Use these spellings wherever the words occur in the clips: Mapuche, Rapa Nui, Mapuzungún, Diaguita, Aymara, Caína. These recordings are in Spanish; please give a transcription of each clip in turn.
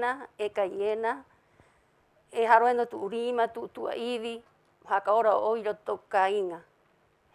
Cayena, Ecayena, Jaruendo tu Urima, tu Aivi, Oacaora Oiro Tocaína,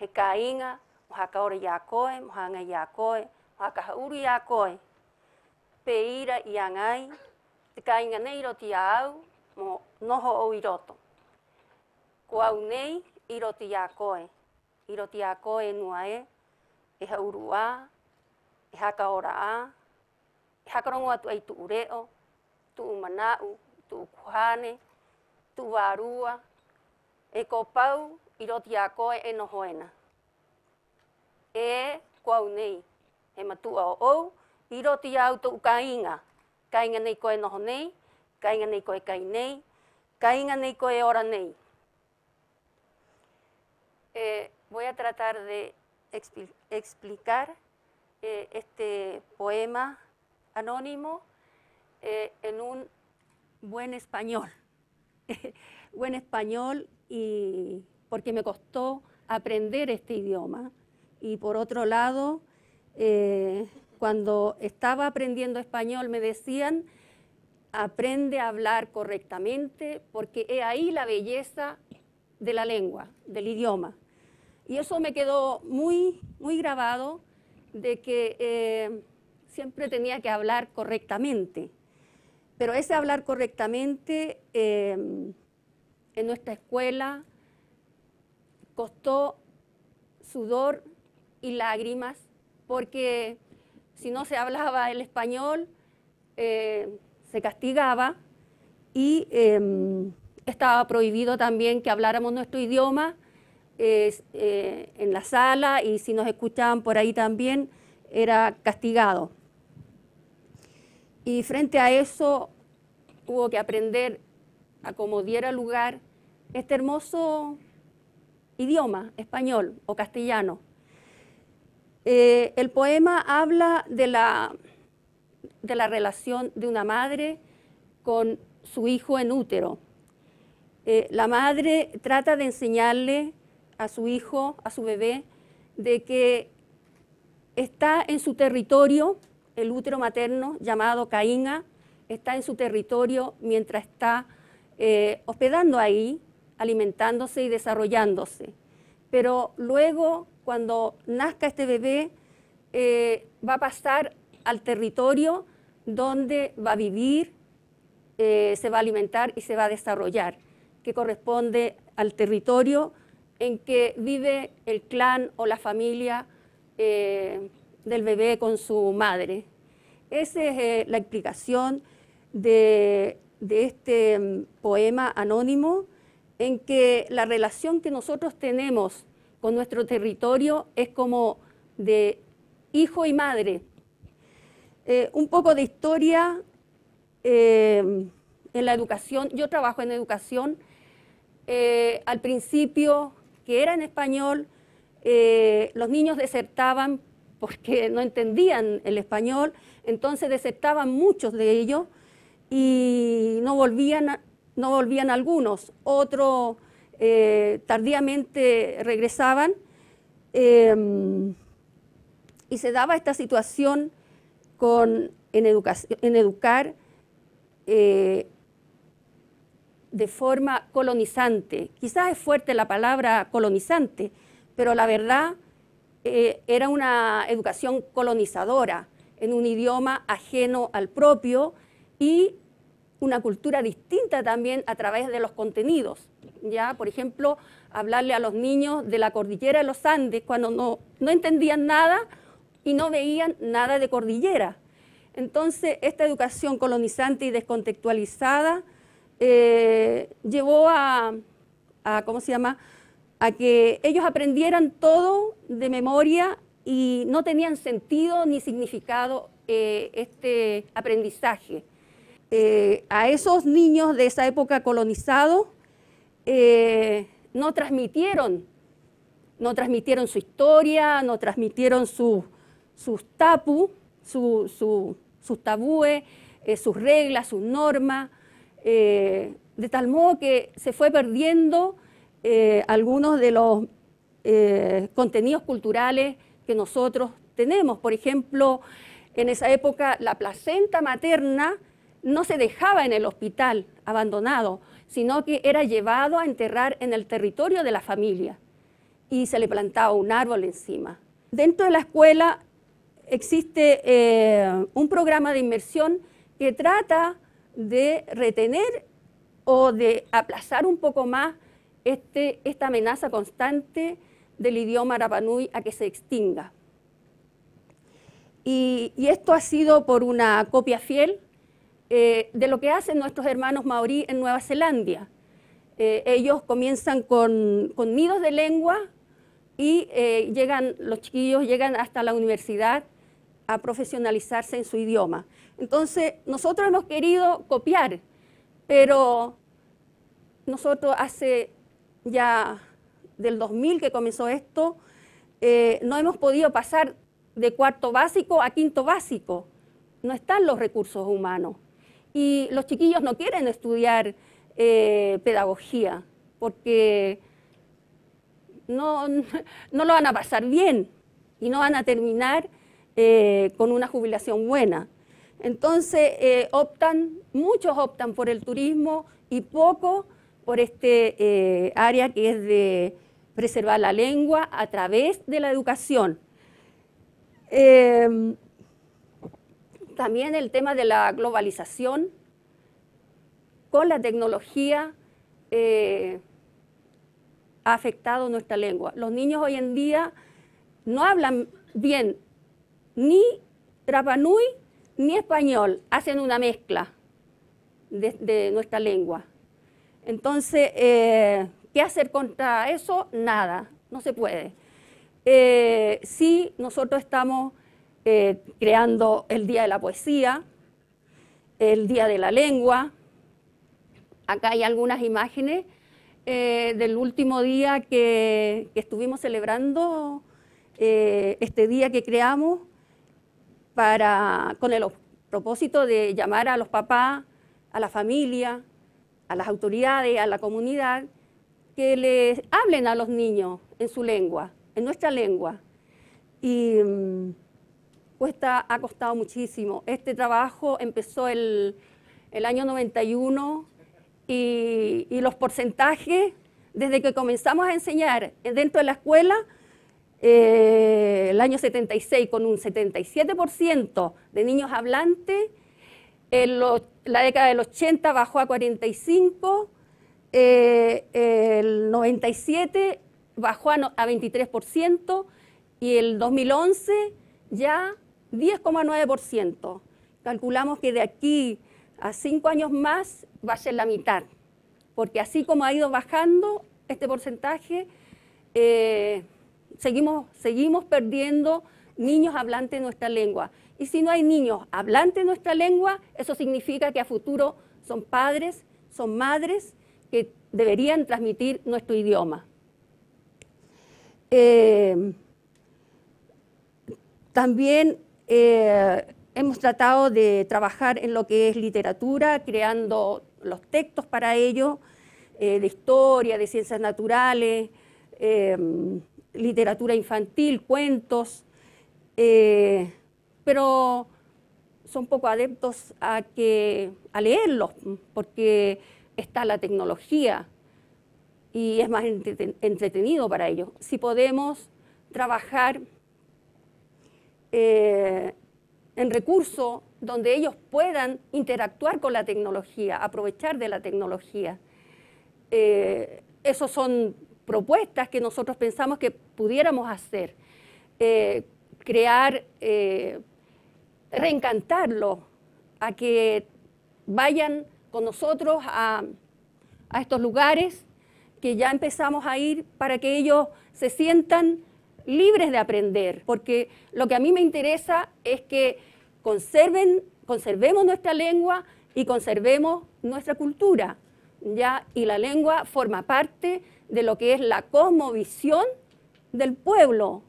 Hecaína, Oacaora Yacoe, Oacaña Yacoe, Oacajauru Yacoe, Peira Yangai, Tecaína Neiro Tiau, Nojo Oiroto, Coaunei, Irotiacoe, Irotiacoe Nuae, Ejaurua, Ejacaora, Ejacaronua tu Ureo, tu Umanau, tu Cuhane, tu Varua, Ecopau, Irotiacoe Enojoena, Coaunei, Ematua O, Irotiau tu Caína, Caína Nico Enojonei, Caína Nico Ecainei, Caína Nico Eoranei. Voy a tratar de explicar este poema anónimo en un buen español. Buen español, y porque me costó aprender este idioma. Y por otro lado, cuando estaba aprendiendo español me decían, aprende a hablar correctamente, porque he ahí la belleza de la lengua, del idioma. Y eso me quedó muy, muy grabado, de que siempre tenía que hablar correctamente. Pero ese hablar correctamente en nuestra escuela costó sudor y lágrimas, porque si no se hablaba el español, se castigaba y estaba prohibido también que habláramos nuestro idioma en la sala, y si nos escuchaban por ahí también era castigado. Y frente a eso hubo que aprender, a como diera lugar, este hermoso idioma, español o castellano. El poema habla de la relación de una madre con su hijo en útero. La madre trata de enseñarle a su hijo, a su bebé, de que está en su territorio, el útero materno llamado Caína, está en su territorio mientras está hospedando ahí, alimentándose y desarrollándose. Pero luego, cuando nazca este bebé, va a pasar al territorio donde va a vivir, se va a alimentar y se va a desarrollar, que corresponde al territorio en que vive el clan o la familia del bebé con su madre. Esa es la explicación de este poema anónimo, en que la relación que nosotros tenemos con nuestro territorio es como de hijo y madre. Un poco de historia en la educación. Yo trabajo en educación. Al principio, que era en español, los niños desertaban porque no entendían el español, entonces desertaban muchos de ellos y no volvían algunos. Otros tardíamente regresaban y se daba esta situación en educar de forma colonizante. Quizás es fuerte la palabra colonizante, pero la verdad era una educación colonizadora, en un idioma ajeno al propio y una cultura distinta también a través de los contenidos. Ya, por ejemplo, hablarle a los niños de la cordillera de los Andes cuando no entendían nada y no veían nada de cordillera. Entonces, esta educación colonizante y descontextualizada llevó a que ellos aprendieran todo de memoria y no tenían sentido ni significado este aprendizaje. A esos niños de esa época colonizados no transmitieron su historia, no transmitieron sus tapu, sus tabúes, sus reglas, sus normas. De tal modo que se fue perdiendo algunos de los contenidos culturales que nosotros tenemos. Por ejemplo, en esa época la placenta materna no se dejaba en el hospital abandonado, sino que era llevado a enterrar en el territorio de la familia y se le plantaba un árbol encima. Dentro de la escuela existe un programa de inmersión que trata de retener o de aplazar un poco más esta amenaza constante del idioma Rapa Nui a que se extinga. Y esto ha sido por una copia fiel de lo que hacen nuestros hermanos maorí en Nueva Zelanda. Ellos comienzan con nidos de lengua y los chiquillos llegan hasta la universidad a profesionalizarse en su idioma. Entonces, nosotros hemos querido copiar, pero nosotros hace ya del 2000 que comenzó esto, no hemos podido pasar de cuarto básico a quinto básico. No están los recursos humanos. Y los chiquillos no quieren estudiar pedagogía porque no lo van a pasar bien y no van a terminar con una jubilación buena. Entonces, muchos optan por el turismo y poco por este área que es de preservar la lengua a través de la educación. También el tema de la globalización con la tecnología ha afectado nuestra lengua. Los niños hoy en día no hablan bien ni Rapa Nui ni español, hacen una mezcla de nuestra lengua. Entonces, ¿qué hacer contra eso? Nada, no se puede. Sí, nosotros estamos creando el Día de la Poesía, el Día de la Lengua. Acá hay algunas imágenes del último día que estuvimos celebrando, este día que creamos con el propósito de llamar a los papás, a la familia, a las autoridades, a la comunidad, que les hablen a los niños en su lengua, en nuestra lengua. Y ha costado muchísimo. Este trabajo empezó el año 91 y los porcentajes, desde que comenzamos a enseñar dentro de la escuela, el año 76 con un 77% de niños hablantes, la década del 80 bajó a 45, el 97 bajó a 23% y el 2011 ya 10,9%. Calculamos que de aquí a 5 años más va a ser la mitad, porque así como ha ido bajando este porcentaje, seguimos perdiendo niños hablantes de nuestra lengua. Y si no hay niños hablantes de nuestra lengua, eso significa que a futuro son padres, son madres que deberían transmitir nuestro idioma. También hemos tratado de trabajar en lo que es literatura, creando los textos para ello, de historia, de ciencias naturales, literatura infantil, cuentos, pero son poco adeptos a leerlos, porque está la tecnología y es más entretenido para ellos. Si podemos trabajar en recursos donde ellos puedan interactuar con la tecnología, aprovechar de la tecnología. Esas son propuestas que nosotros pensamos que pudiéramos hacer, reencantarlos a que vayan con nosotros a estos lugares que ya empezamos a ir para que ellos se sientan libres de aprender, porque lo que a mí me interesa es que conservemos nuestra lengua y conservemos nuestra cultura, ¿ya? Y la lengua forma parte de lo que es la cosmovisión del pueblo,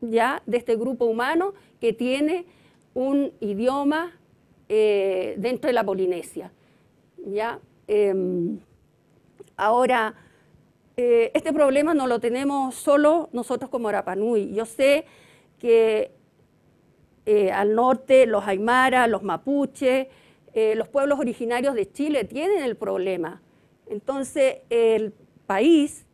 ¿ya? De este grupo humano que tiene un idioma dentro de la Polinesia, ¿ya? Ahora, este problema no lo tenemos solo nosotros como Rapa Nui. Yo sé que al norte los Aymara, los Mapuche, los pueblos originarios de Chile tienen el problema. Entonces, el país,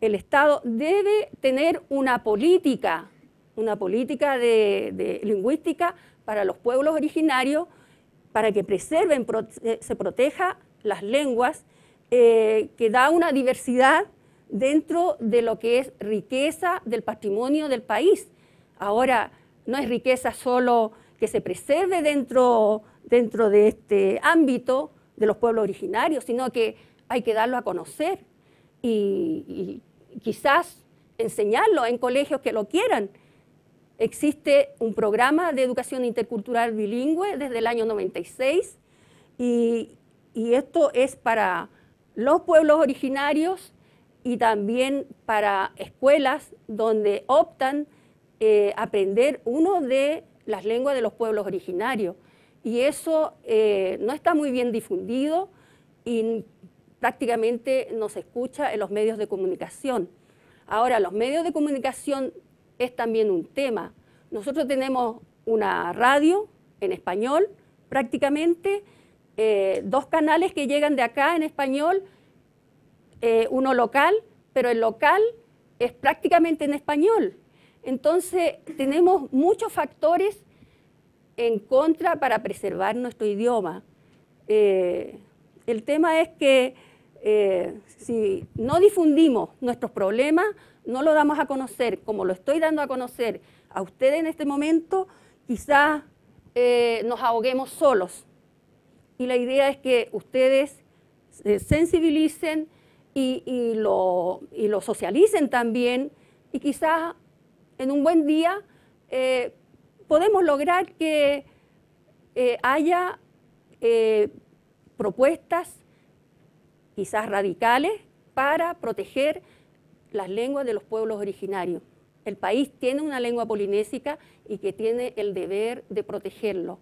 el Estado, debe tener una política de lingüística para los pueblos originarios, para que preserven, se proteja las lenguas, que da una diversidad dentro de lo que es riqueza del patrimonio del país. Ahora, no es riqueza solo que se preserve dentro de este ámbito de los pueblos originarios, sino que hay que darlo a conocer y quizás enseñarlo en colegios que lo quieran. Existe un programa de educación intercultural bilingüe desde el año 96 y esto es para los pueblos originarios y también para escuelas donde optan aprender uno de las lenguas de los pueblos originarios. Y eso no está muy bien difundido y prácticamente no se escucha en los medios de comunicación. Ahora, los medios de comunicación es también un tema. Nosotros tenemos una radio en español prácticamente, dos canales que llegan de acá en español, uno local, pero el local es prácticamente en español. Entonces, tenemos muchos factores en contra para preservar nuestro idioma. El tema es que si no difundimos nuestros problemas, no lo damos a conocer, como lo estoy dando a conocer a ustedes en este momento, quizás nos ahoguemos solos. Y la idea es que ustedes se sensibilicen y lo socialicen también, y quizás en un buen día podemos lograr que haya propuestas quizás radicales para proteger las lenguas de los pueblos originarios. El país tiene una lengua polinésica y que tiene el deber de protegerlo.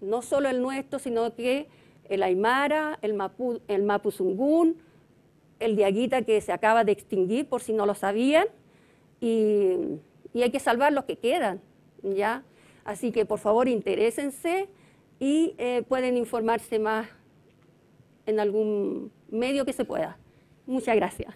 No solo el nuestro, sino que el Aymara, el Mapuzungún, el diaguita que se acaba de extinguir, por si no lo sabían, y hay que salvar los que quedan, ¿ya? Así que por favor interésense y pueden informarse más en algún medio que se pueda. Muchas gracias.